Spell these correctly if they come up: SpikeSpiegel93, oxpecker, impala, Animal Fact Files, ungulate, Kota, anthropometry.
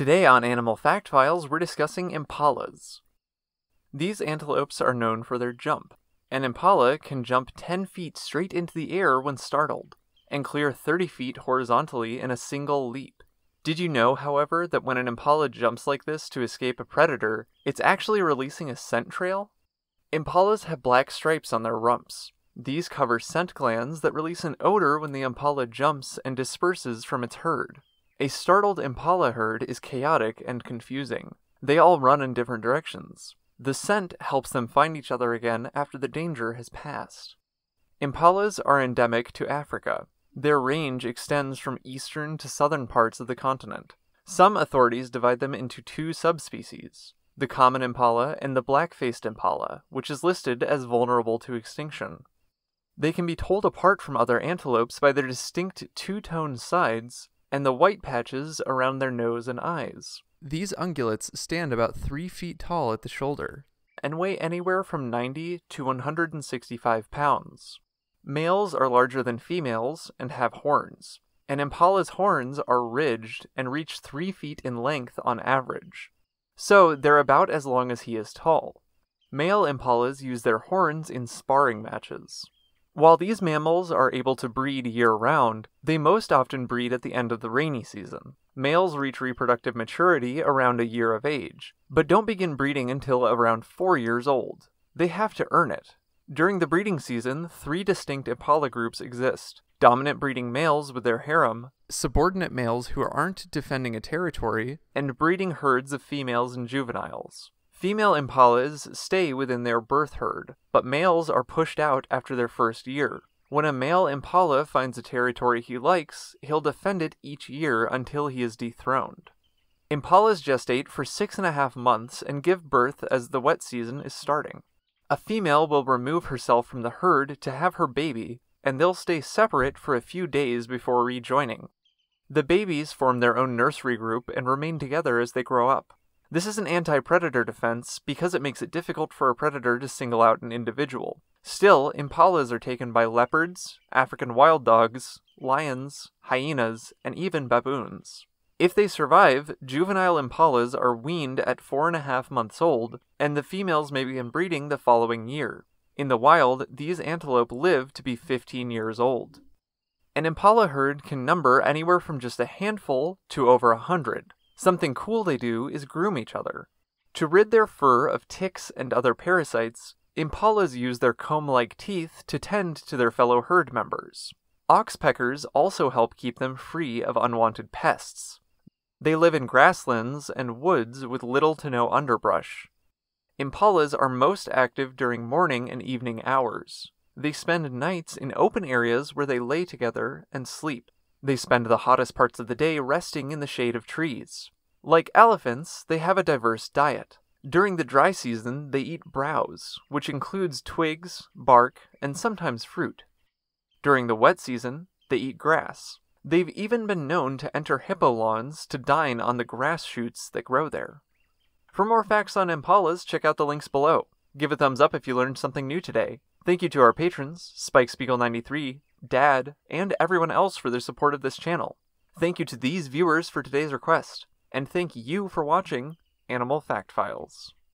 Today on Animal Fact Files, we're discussing impalas. These antelopes are known for their jump. An impala can jump 10 feet straight into the air when startled, and clear 30 feet horizontally in a single leap. Did you know, however, that when an impala jumps like this to escape a predator, it's actually releasing a scent trail? Impalas have black stripes on their rumps. These cover scent glands that release an odor when the impala jumps and disperses from its herd. A startled impala herd is chaotic and confusing. They all run in different directions. The scent helps them find each other again after the danger has passed. Impalas are endemic to Africa. Their range extends from eastern to southern parts of the continent. Some authorities divide them into two subspecies, the common impala and the black-faced impala, which is listed as vulnerable to extinction. They can be told apart from other antelopes by their distinct two-tone sides and the white patches around their nose and eyes. These ungulates stand about 3 feet tall at the shoulder, and weigh anywhere from 90 to 165 pounds. Males are larger than females and have horns. An impala's horns are ridged and reach 3 feet in length on average, so they're about as long as he is tall. Male impalas use their horns in sparring matches. While these mammals are able to breed year-round, they most often breed at the end of the rainy season. Males reach reproductive maturity around a year of age, but don't begin breeding until around 4 years old. They have to earn it. During the breeding season, 3 distinct impala groups exist: dominant breeding males with their harem, subordinate males who aren't defending a territory, and breeding herds of females and juveniles. Female impalas stay within their birth herd, but males are pushed out after their first year. When a male impala finds a territory he likes, he'll defend it each year until he is dethroned. Impalas gestate for 6.5 months and give birth as the wet season is starting. A female will remove herself from the herd to have her baby, and they'll stay separate for a few days before rejoining. The babies form their own nursery group and remain together as they grow up. This is an anti-predator defense because it makes it difficult for a predator to single out an individual. Still, impalas are taken by leopards, African wild dogs, lions, hyenas, and even baboons. If they survive, juvenile impalas are weaned at 4.5 months old, and the females may begin breeding the following year. In the wild, these antelope live to be 15 years old. An impala herd can number anywhere from just a handful to over 100. Something cool they do is groom each other. To rid their fur of ticks and other parasites, impalas use their comb-like teeth to tend to their fellow herd members. Oxpeckers also help keep them free of unwanted pests. They live in grasslands and woods with little to no underbrush. Impalas are most active during morning and evening hours. They spend nights in open areas where they lay together and sleep. They spend the hottest parts of the day resting in the shade of trees. Like elephants, they have a diverse diet. During the dry season, they eat browse, which includes twigs, bark, and sometimes fruit. During the wet season, they eat grass. They've even been known to enter hippo lawns to dine on the grass shoots that grow there. For more facts on impalas, check out the links below. Give a thumbs up if you learned something new today. Thank you to our patrons, SpikeSpiegel93, Dad, and everyone else for their support of this channel. Thank you to these viewers for today's request, and thank you for watching Animal Fact Files.